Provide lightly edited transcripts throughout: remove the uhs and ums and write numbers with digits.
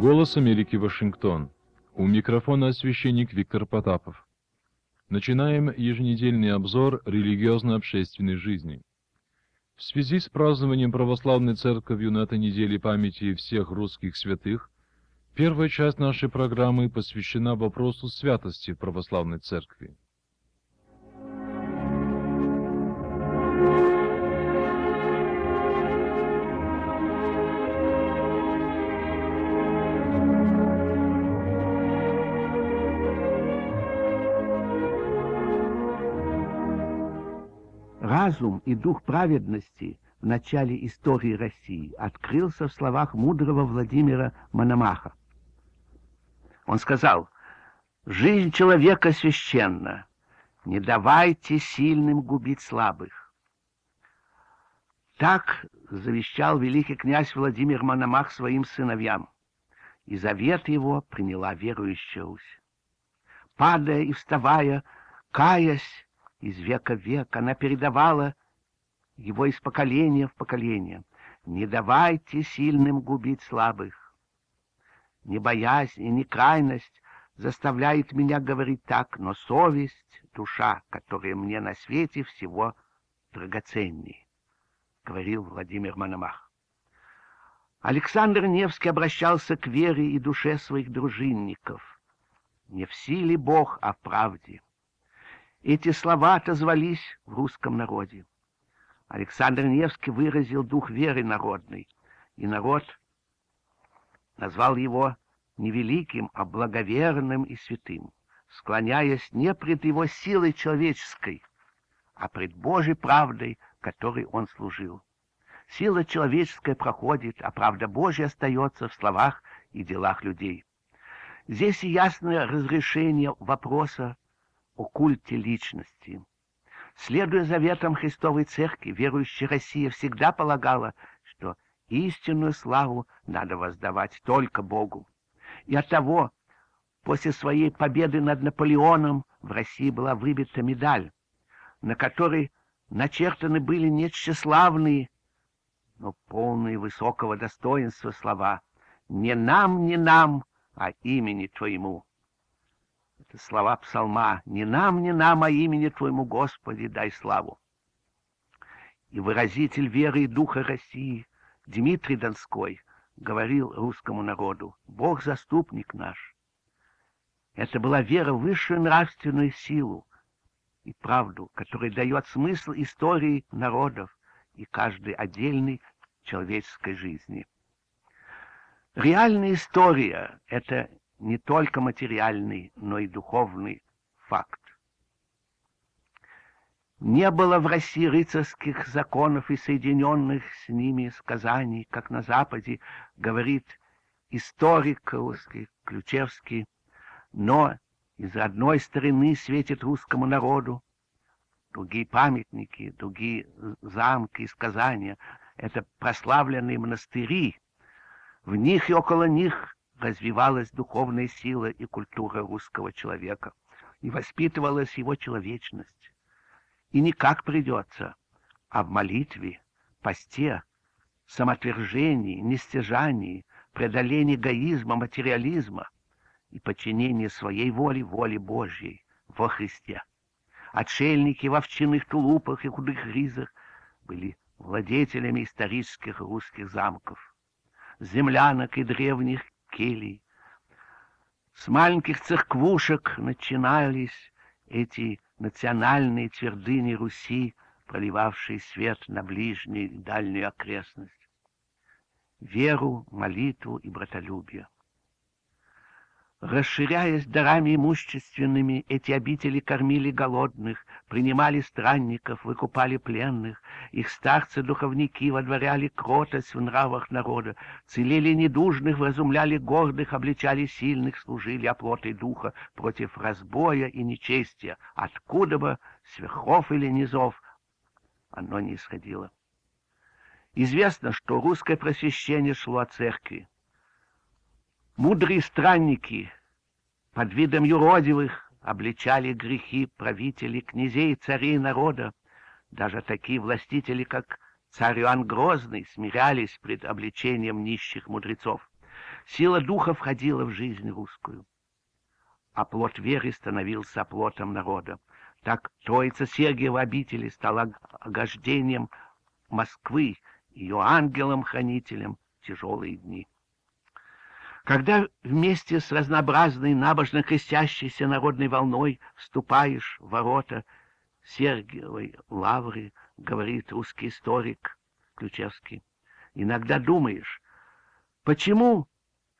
Голос Америки, Вашингтон. У микрофона священник Виктор Потапов. Начинаем еженедельный обзор религиозно-общественной жизни. В связи с празднованием Православной Церковью на этой неделе памяти всех русских святых, первая часть нашей программы посвящена вопросу святости Православной Церкви. Разум и дух праведности в начале истории России открылся в словах мудрого Владимира Мономаха. Он сказал: «Жизнь человека священна, не давайте сильным губить слабых». Так завещал великий князь Владимир Мономах своим сыновьям, и завет его приняла верующая Русь. Падая и вставая, каясь, из века в век она передавала его из поколения в поколение. Не давайте сильным губить слабых. Не боязнь и не крайность заставляет меня говорить так, но совесть, душа, которая мне на свете всего драгоценней, говорил Владимир Мономах. Александр Невский обращался к вере и душе своих дружинников. Не в силе Бог, а в правде. Эти слова отозвались в русском народе. Александр Невский выразил дух веры народной, и народ назвал его не великим, а благоверным и святым, склоняясь не пред его силой человеческой, а пред Божьей правдой, которой он служил. Сила человеческая проходит, а правда Божья остается в словах и делах людей. Здесь и ясное разрешение вопроса о культе личности. Следуя заветам Христовой Церкви, верующая Россия всегда полагала, что истинную славу надо воздавать только Богу. И оттого после своей победы над Наполеоном в России была выбита медаль, на которой начертаны были не тщеславные, но полные высокого достоинства слова: «Не нам, не нам, а имени Твоему». Это слова псалма: «Не нам, не нам, а имени Твоему, Господи, дай славу». И выразитель веры и духа России Дмитрий Донской говорил русскому народу: «Бог заступник наш». Это была вера в высшую нравственную силу и правду, которая дает смысл истории народов и каждой отдельной человеческой жизни. Реальная история — это не только материальный, но и духовный факт. Не было в России рыцарских законов и соединенных с ними сказаний, как на Западе, говорит историк русский Ключевский, но из родной стороны светит русскому народу другие памятники, другие замки и сказания. Это прославленные монастыри. В них и около них развивалась духовная сила и культура русского человека, и воспитывалась его человечность. И не как придется, а в молитве, посте, самоотвержении, нестяжании, преодолении эгоизма, материализма и подчинении своей воли воле Божьей во Христе. Отшельники в овчинных тулупах и худых ризах были владетелями исторических русских замков, землянок и древних келий. С маленьких церквушек начинались эти национальные твердыни Руси, проливавшие свет на ближнюю и дальнюю окрестность. Веру, молитву и братолюбие. Расширяясь дарами имущественными, эти обители кормили голодных, принимали странников, выкупали пленных. Их старцы-духовники водворяли кротость в нравах народа, целили недужных, вразумляли гордых, обличали сильных, служили оплотой духа против разбоя и нечестия, откуда бы, сверхов или низов, оно не исходило. Известно, что русское просвещение шло от церкви. Мудрые странники под видом юродивых обличали грехи правителей, князей, царей народа. Даже такие властители, как царь Иоанн Грозный, смирялись пред обличением нищих мудрецов. Сила духа входила в жизнь русскую. Оплот веры становился оплотом народа. Так Троице-Сергиева обители стала ограждением Москвы, ее ангелом-хранителем тяжелые дни. Когда вместе с разнообразной набожно крестящейся народной волной вступаешь в ворота Сергиевой Лавры, говорит русский историк Ключевский, иногда думаешь, почему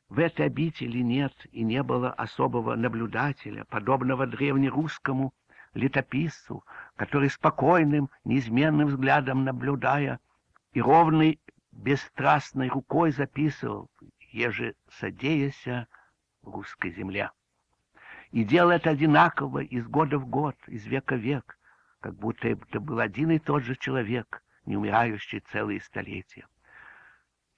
в этой обители нет и не было особого наблюдателя, подобного древнерусскому летописцу, который спокойным, неизменным взглядом наблюдая и ровной, бесстрастной рукой записывал, еже содеяся русской земле. И делал это одинаково из года в год, из века в век, как будто это был один и тот же человек, не умирающий целые столетия.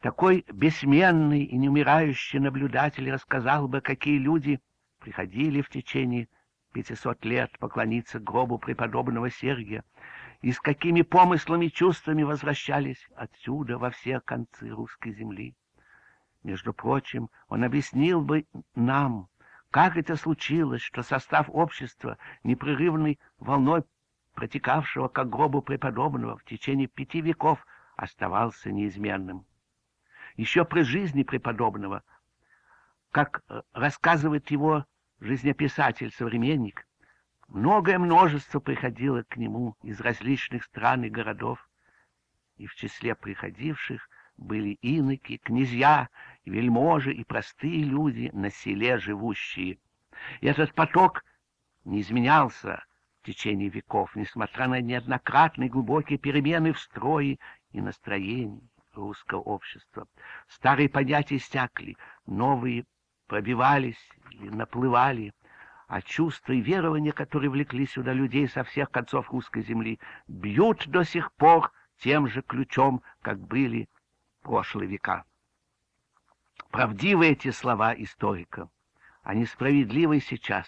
Такой бессменный и неумирающий наблюдатель рассказал бы, какие люди приходили в течение 500 лет поклониться гробу преподобного Сергия и с какими помыслами и чувствами возвращались отсюда во все концы русской земли. Между прочим, он объяснил бы нам, как это случилось, что состав общества, непрерывной волной протекавшего к гробу преподобного в течение 5 веков, оставался неизменным. Еще при жизни преподобного, как рассказывает его жизнеписатель-современник, многое множество приходило к нему из различных стран и городов, и в числе приходивших были иноки, князья, вельможи и простые люди, на селе живущие. И этот поток не изменялся в течение веков, несмотря на неоднократные глубокие перемены в строе и настроении русского общества. Старые понятия иссякли, новые пробивались или наплывали, а чувства и верования, которые влекли сюда людей со всех концов русской земли, бьют до сих пор тем же ключом, как были прошлые века. Правдивы эти слова историка, они справедливы сейчас.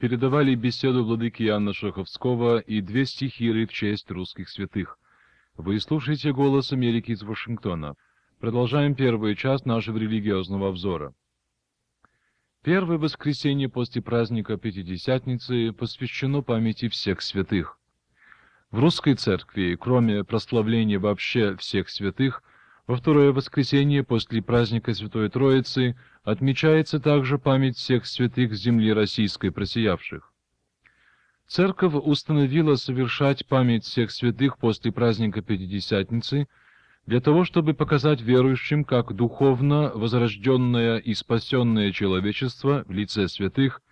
Передавали беседу владыки Иоанна Шаховского и 2 стихиры в честь русских святых. Вы слушаете «Голос Америки» из Вашингтона. Продолжаем первую часть нашего религиозного обзора. Первое воскресенье после праздника Пятидесятницы посвящено памяти всех святых. В русской церкви, кроме прославления вообще всех святых, во второе воскресенье после праздника Святой Троицы отмечается также память всех святых земли российской просиявших. Церковь установила совершать память всех святых после праздника Пятидесятницы для того, чтобы показать верующим, как духовно возрожденное и спасенное человечество в лице святых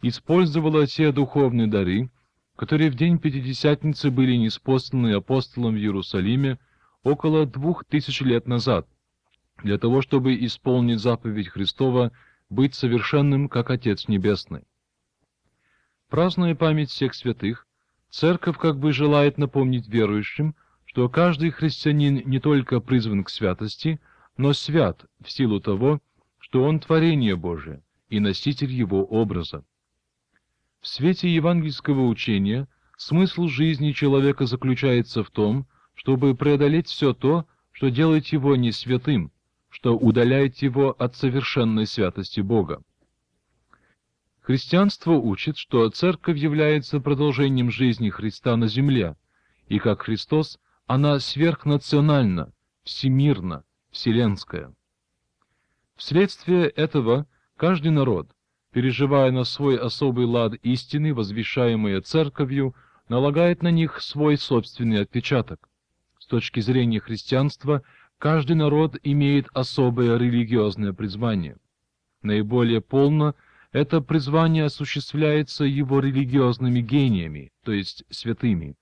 использовало те духовные дары, которые в день Пятидесятницы были ниспосланы апостолом в Иерусалиме около 2000 лет назад, для того, чтобы исполнить заповедь Христова «Быть совершенным, как Отец Небесный». Празднуя память всех святых, Церковь как бы желает напомнить верующим, что каждый христианин не только призван к святости, но свят в силу того, что он творение Божие, и носитель его образа. В свете евангельского учения смысл жизни человека заключается в том, чтобы преодолеть все то, что делает его не святым, что удаляет его от совершенной святости Бога. Христианство учит, что Церковь является продолжением жизни Христа на земле, и как Христос она сверхнациональна, всемирна, вселенская. Вследствие этого каждый народ, переживая на свой особый лад истины, возвещаемые Церковью, налагает на них свой собственный отпечаток. С точки зрения христианства, каждый народ имеет особое религиозное призвание. Наиболее полно это призвание осуществляется его религиозными гениями, то есть святыми.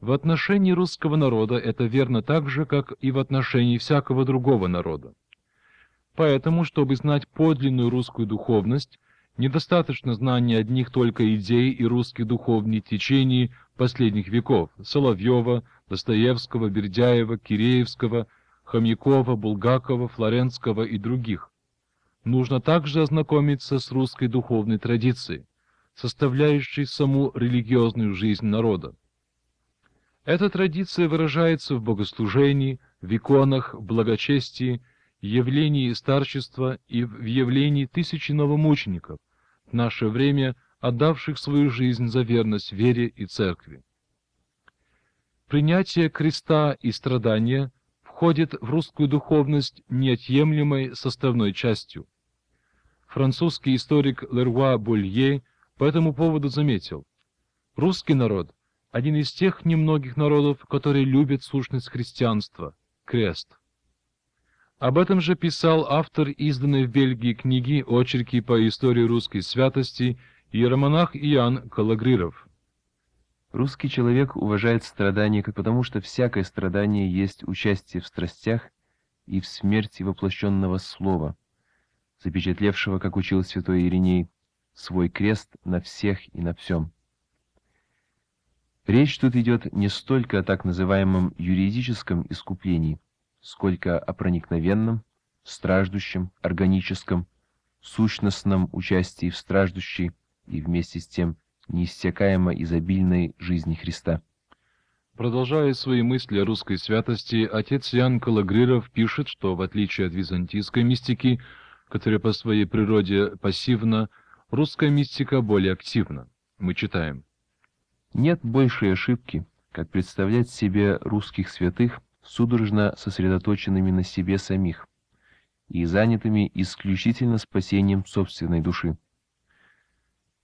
В отношении русского народа это верно так же, как и в отношении всякого другого народа. Поэтому, чтобы знать подлинную русскую духовность, недостаточно знания одних только идей и русских духовных течений последних веков – Соловьева, Достоевского, Бердяева, Киреевского, Хомякова, Булгакова, Флоренского и других. Нужно также ознакомиться с русской духовной традицией, составляющей саму религиозную жизнь народа. Эта традиция выражается в богослужении, в иконах, в благочестии, явлении старчества и в явлении тысячи новомучеников, в наше время отдавших свою жизнь за верность вере и церкви. Принятие креста и страдания входит в русскую духовность неотъемлемой составной частью. Французский историк Леруа Булье по этому поводу заметил: «Русский народ – один из тех немногих народов, которые любят сущность христианства – крест». Об этом же писал автор изданной в Бельгии книги «Очерки по истории русской святости» иеромонах Иоанн Калагриров. Русский человек уважает страдания как потому, что всякое страдание есть участие в страстях и в смерти воплощенного слова, запечатлевшего, как учил святой Ириней, свой крест на всех и на всем. Речь тут идет не столько о так называемом юридическом искуплении, сколько о проникновенном, страждущем, органическом, сущностном участии в страждущей и вместе с тем неиссякаемо изобильной жизни Христа. Продолжая свои мысли о русской святости, отец Иоанн Калагриров пишет, что в отличие от византийской мистики, которая по своей природе пассивна, русская мистика более активна. Мы читаем: «Нет большей ошибки, как представлять себе русских святых судорожно сосредоточенными на себе самих и занятыми исключительно спасением собственной души.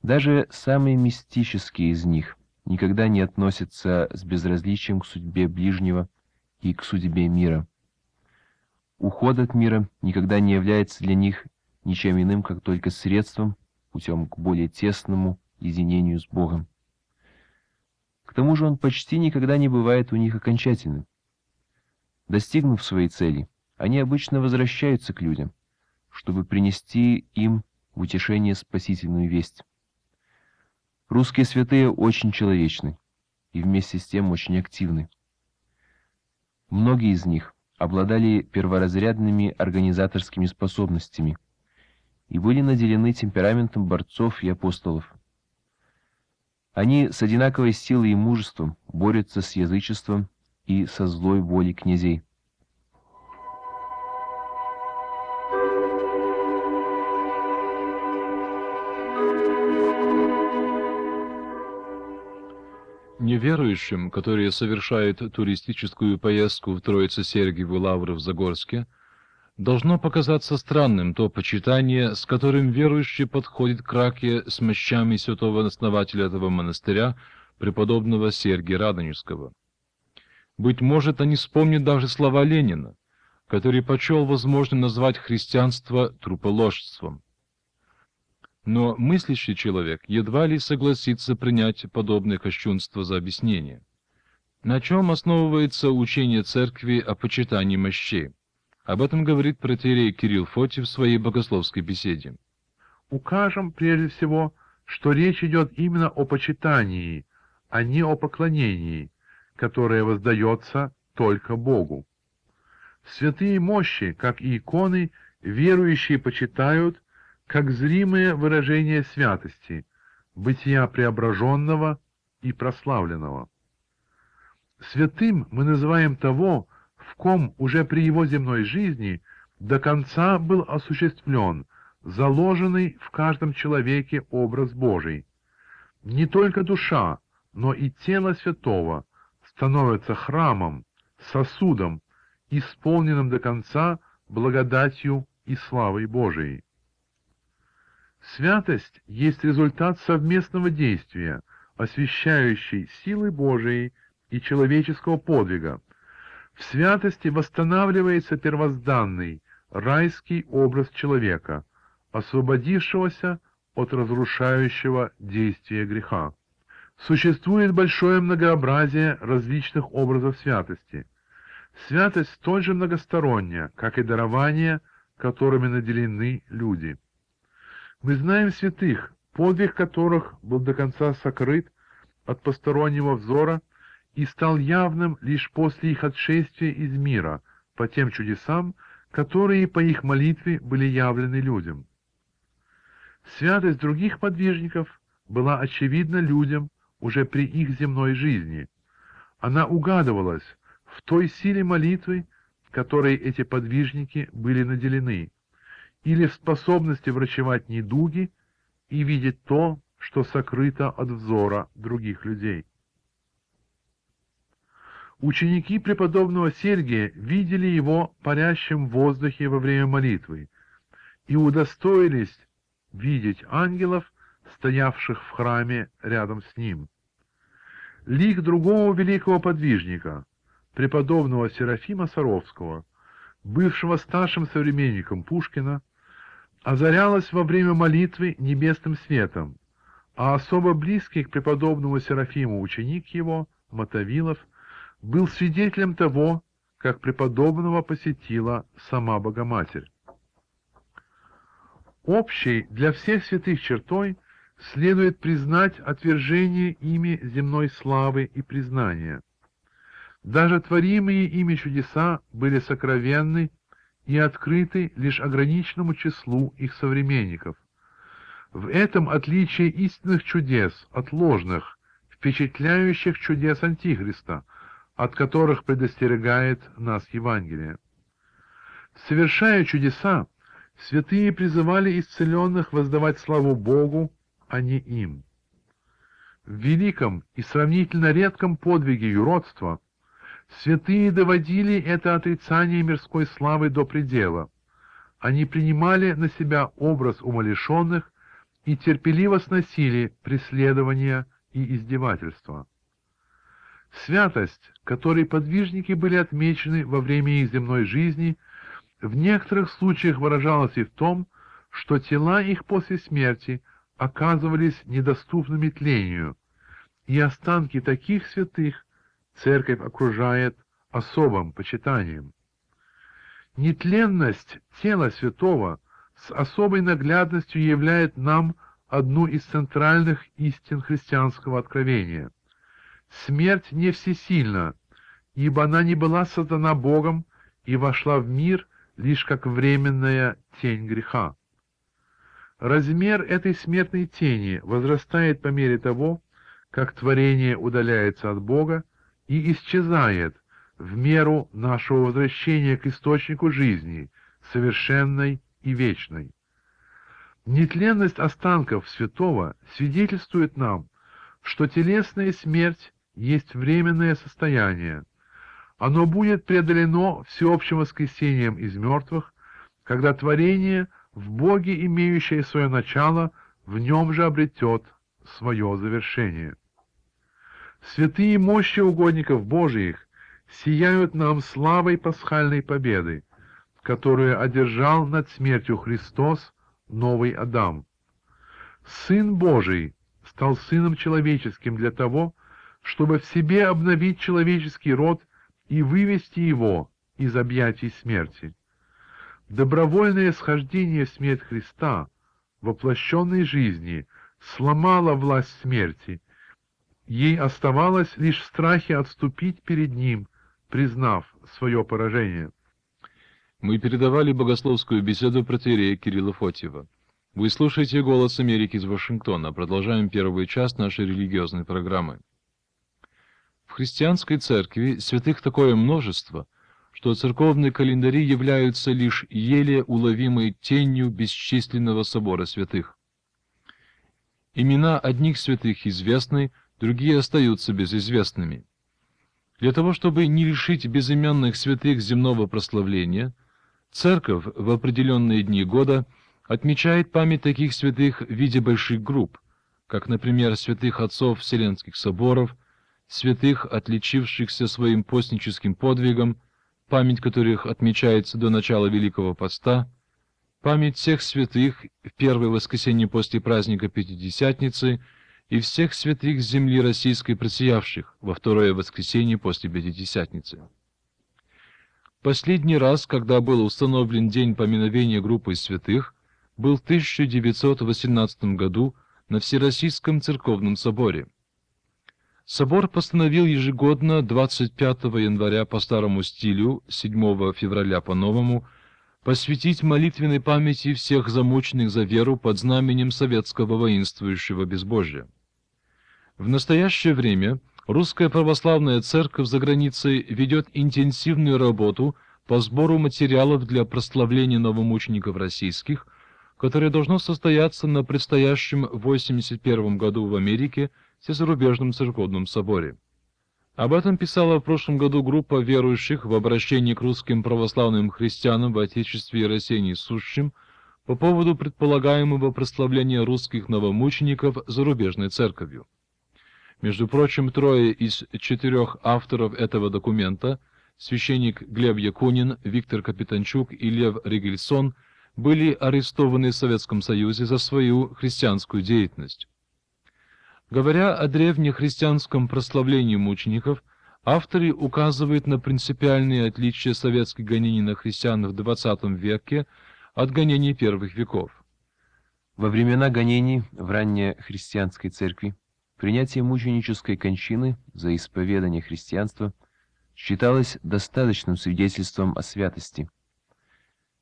Даже самые мистические из них никогда не относятся с безразличием к судьбе ближнего и к судьбе мира. Уход от мира никогда не является для них ничем иным, как только средством, путем к более тесному единению с Богом. К тому же он почти никогда не бывает у них окончательным. Достигнув своей цели, они обычно возвращаются к людям, чтобы принести им в утешение спасительную весть. Русские святые очень человечны и вместе с тем очень активны. Многие из них обладали перворазрядными организаторскими способностями и были наделены темпераментом борцов и апостолов. Они с одинаковой силой и мужеством борются с язычеством и со злой воли князей. Неверующим, которые совершают туристическую поездку в Троице-Сергиеву Лавру в Загорске, должно показаться странным то почитание, с которым верующий подходит к раке с мощами святого основателя этого монастыря, преподобного Сергия Радонежского. Быть может, они вспомнят даже слова Ленина, который почел возможным назвать христианство труположством. Но мыслящий человек едва ли согласится принять подобное кощунство за объяснение. На чем основывается учение Церкви о почитании мощей? Об этом говорит протоиерей Кирилл Фотиев в своей богословской беседе. Укажем прежде всего, что речь идет именно о почитании, а не о поклонении, которое воздается только Богу. Святые мощи, как и иконы, верующие почитают, как зримое выражение святости, бытия преображенного и прославленного. Святым мы называем того, в ком уже при его земной жизни до конца был осуществлен заложенный в каждом человеке образ Божий. Не только душа, но и тело святого становится храмом, сосудом, исполненным до конца благодатью и славой Божией. Святость есть результат совместного действия, освящающей силы Божией и человеческого подвига. В святости восстанавливается первозданный, райский образ человека, освободившегося от разрушающего действия греха. Существует большое многообразие различных образов святости. Святость столь же многосторонняя, как и дарования, которыми наделены люди. Мы знаем святых, подвиг которых был до конца сокрыт от постороннего взора и стал явным лишь после их отшествия из мира, по тем чудесам, которые по их молитве были явлены людям. Святость других подвижников была очевидна людям уже при их земной жизни. Она угадывалась в той силе молитвы, которой эти подвижники были наделены, или в способности врачевать недуги и видеть то, что сокрыто от взора других людей. Ученики преподобного Сергия видели его парящим в воздухе во время молитвы и удостоились видеть ангелов, стоявших в храме рядом с ним. Лик другого великого подвижника, преподобного Серафима Саровского, бывшего старшим современником Пушкина, озарялась во время молитвы небесным светом, а особо близкий к преподобному Серафиму ученик его, Мотовилов, был свидетелем того, как преподобного посетила сама Богоматерь. Общей для всех святых чертой следует признать отвержение ими земной славы и признания. Даже творимые ими чудеса были сокровенны и открыты лишь ограниченному числу их современников. В этом отличие истинных чудес от ложных, впечатляющих чудес Антихриста, от которых предостерегает нас Евангелие. Совершая чудеса, святые призывали исцеленных воздавать славу Богу, а не им. В великом и сравнительно редком подвиге юродства святые доводили это отрицание мирской славы до предела. Они принимали на себя образ умалишенных и терпеливо сносили преследования и издевательства. Святость, которой подвижники были отмечены во время их земной жизни, в некоторых случаях выражалась и в том, что тела их после смерти оказывались недоступными тлению, и останки таких святых Церковь окружает особым почитанием. Нетленность тела святого с особой наглядностью являет нам одну из центральных истин христианского откровения. Смерть не всесильна, ибо она не была создана Богом и вошла в мир лишь как временная тень греха. Размер этой смертной тени возрастает по мере того, как творение удаляется от Бога и исчезает в меру нашего возвращения к источнику жизни, совершенной и вечной. Нетленность останков святого свидетельствует нам, что телесная смерть есть временное состояние. Оно будет преодолено всеобщим воскресением из мертвых, когда творение, в Боге имеющее свое начало, в нем же обретет свое завершение. Святые мощи угодников Божиих сияют нам славой пасхальной победы, которую одержал над смертью Христос, новый Адам. Сын Божий стал сыном человеческим для того, чтобы в себе обновить человеческий род и вывести его из объятий смерти. Добровольное схождение в смерть Христа, воплощенной жизни, сломало власть смерти. Ей оставалось лишь в страхе отступить перед Ним, признав свое поражение. Мы передавали богословскую беседу протоиерея Кирилла Фотиева. Вы слушаете «Голос Америки» из Вашингтона. Продолжаем первый час нашей религиозной программы. В христианской церкви святых такое множество, что церковные календари являются лишь еле уловимой тенью бесчисленного собора святых. Имена одних святых известны, другие остаются безызвестными. Для того, чтобы не лишить безымянных святых земного прославления, церковь в определенные дни года отмечает память таких святых в виде больших групп, как, например, святых отцов Вселенских соборов, святых, отличившихся своим постническим подвигом, память которых отмечается до начала Великого Поста, память всех святых в первое воскресенье после праздника Пятидесятницы и всех святых с земли российской просиявших во второе воскресенье после Пятидесятницы. Последний раз, когда был установлен день поминовения группы святых, был в 1918 году на Всероссийском церковном соборе. Собор постановил ежегодно 25 января по старому стилю, 7 февраля по новому, посвятить молитвенной памяти всех замученных за веру под знаменем советского воинствующего безбожия. В настоящее время Русская Православная Церковь за границей ведет интенсивную работу по сбору материалов для прославления новомучеников российских, которое должно состояться на предстоящем 81 году в Америке Всезарубежном церковном соборе. Об этом писала в прошлом году группа верующих в обращении к русским православным христианам в Отечестве и России несущим по поводу предполагаемого прославления русских новомучеников зарубежной церковью. Между прочим, трое из четырех авторов этого документа, священник Глеб Якунин, Виктор Капитанчук и Лев Ригельсон, были арестованы в Советском Союзе за свою христианскую деятельность. Говоря о древнехристианском прославлении мучеников, авторы указывают на принципиальные отличия советских гонений на христиан в XX веке от гонений первых веков. Во времена гонений в раннехристианской церкви принятие мученической кончины за исповедание христианства считалось достаточным свидетельством о святости.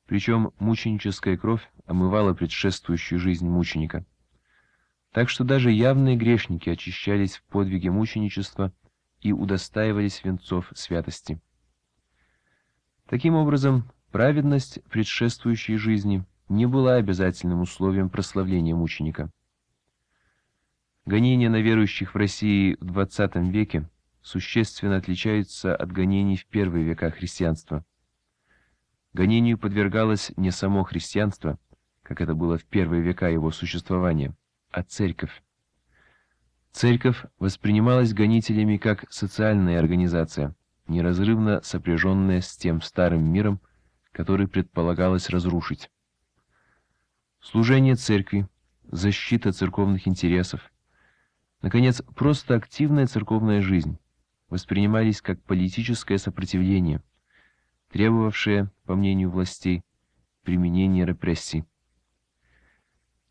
Причем мученическая кровь омывала предшествующую жизнь мученика. Так что даже явные грешники очищались в подвиге мученичества и удостаивались венцов святости. Таким образом, праведность предшествующей жизни не была обязательным условием прославления мученика. Гонения на верующих в России в XX веке существенно отличаются от гонений в первые века христианства. Гонению подвергалось не само христианство, как это было в первые века его существования, а церковь. Церковь воспринималась гонителями как социальная организация, неразрывно сопряженная с тем старым миром, который предполагалось разрушить. Служение церкви, защита церковных интересов, наконец, просто активная церковная жизнь воспринимались как политическое сопротивление, требовавшее, по мнению властей, применения репрессий.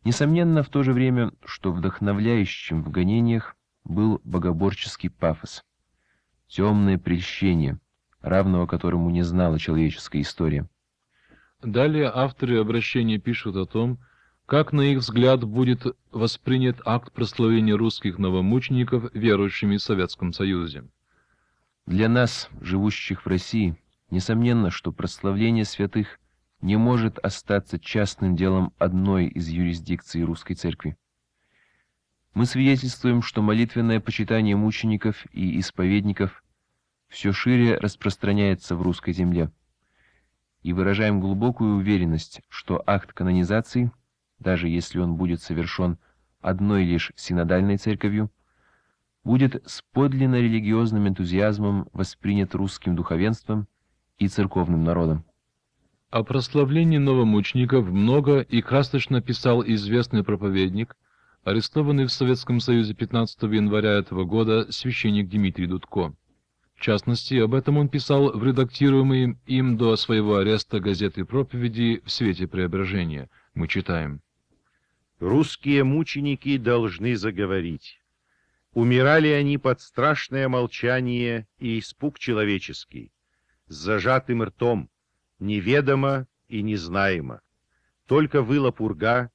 Несомненно, в то же время, что вдохновляющим в гонениях был богоборческий пафос, темное прельщение, равного которому не знала человеческая история. Далее авторы обращения пишут о том, как, на их взгляд, будет воспринят акт прославления русских новомучеников, верующими в Советском Союзе. Для нас, живущих в России, несомненно, что прославление святых не может остаться частным делом одной из юрисдикций Русской Церкви. Мы свидетельствуем, что молитвенное почитание мучеников и исповедников все шире распространяется в русской земле, и выражаем глубокую уверенность, что акт канонизации, даже если он будет совершен одной лишь синодальной церковью, будет с подлинно религиозным энтузиазмом воспринят русским духовенством и церковным народом. О прославлении новомучеников много и красочно писал известный проповедник, арестованный в Советском Союзе 15 января этого года священник Дмитрий Дудко. В частности, об этом он писал в редактируемой им до своего ареста газеты проповеди «В свете преображения». Мы читаем. «Русские мученики должны заговорить. Умирали они под страшное молчание и испуг человеческий, с зажатым ртом, неведомо и незнаемо. Только выла пурга,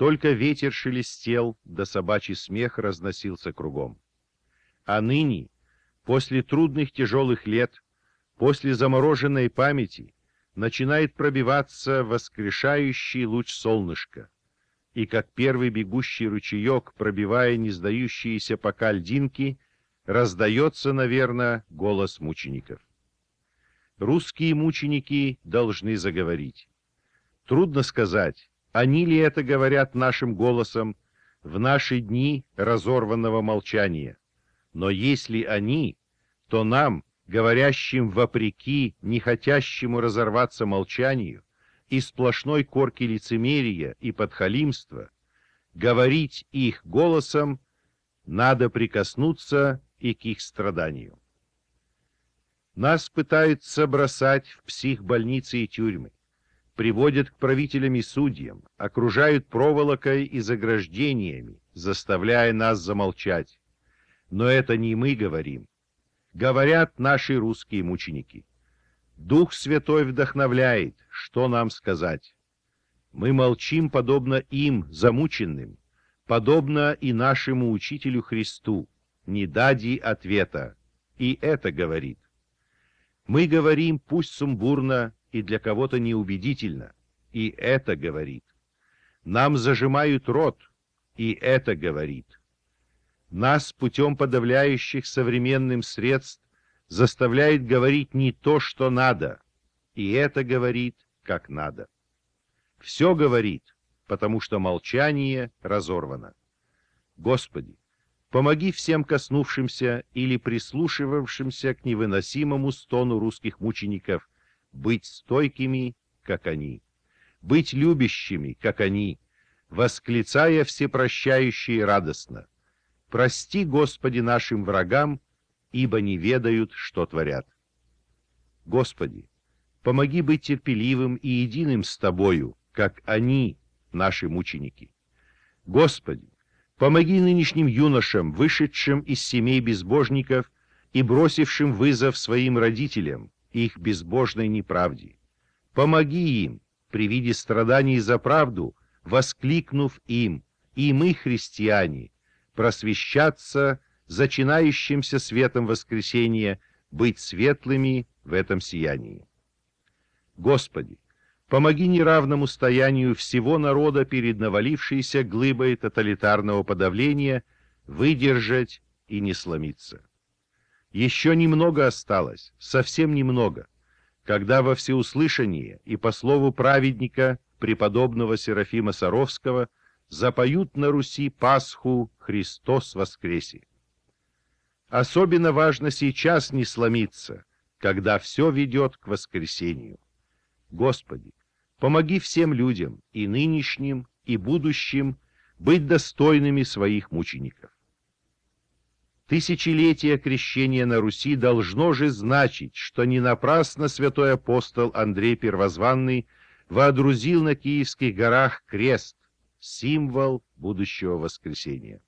Только ветер шелестел, да собачий смех разносился кругом. А ныне, после трудных тяжелых лет, после замороженной памяти, начинает пробиваться воскрешающий луч солнышка, и как первый бегущий ручеек, пробивая не сдающиеся пока льдинки, раздается, наверное, голос мучеников. Русские мученики должны заговорить. Трудно сказать, они ли это говорят нашим голосом в наши дни разорванного молчания, но если они, то нам, говорящим вопреки не хотящему разорваться молчанию и сплошной корке лицемерия и подхалимства, говорить их голосом надо прикоснуться и к их страданию. Нас пытаются бросать в психбольницы и тюрьмы, приводят к правителям и судьям, окружают проволокой и заграждениями, заставляя нас замолчать. Но это не мы говорим. Говорят наши русские мученики. Дух Святой вдохновляет, что нам сказать. Мы молчим, подобно им, замученным, подобно и нашему учителю Христу, не дади ответа, и это говорит. Мы говорим, пусть сумбурно и для кого-то неубедительно, и это говорит. Нам зажимают рот, и это говорит. Нас путем подавляющих современным средств заставляет говорить не то, что надо, и это говорит, как надо. Все говорит, потому что молчание разорвано. Господи, помоги всем коснувшимся или прислушивавшимся к невыносимому стону русских мучеников быть стойкими, как они, быть любящими, как они, восклицая всепрощающие радостно. Прости, Господи, нашим врагам, ибо не ведают, что творят. Господи, помоги быть терпеливым и единым с Тобою, как они, наши мученики. Господи, помоги нынешним юношам, вышедшим из семей безбожников и бросившим вызов своим родителям, их безбожной неправде. Помоги им, при виде страданий за правду, воскликнув им, и мы, христиане, просвещаться зачинающимся светом воскресения, быть светлыми в этом сиянии. Господи, помоги неравному стоянию всего народа перед навалившейся глыбой тоталитарного подавления выдержать и не сломиться. Еще немного осталось, совсем немного, когда во всеуслышание и по слову праведника, преподобного Серафима Саровского, запоют на Руси Пасху «Христос воскресе». Особенно важно сейчас не сломиться, когда все ведет к воскресению. Господи, помоги всем людям, и нынешним, и будущим, быть достойными своих мучеников. Тысячелетие крещения на Руси должно же значить, что не напрасно святой апостол Андрей Первозванный воодрузил на Киевских горах крест, символ будущего воскресения.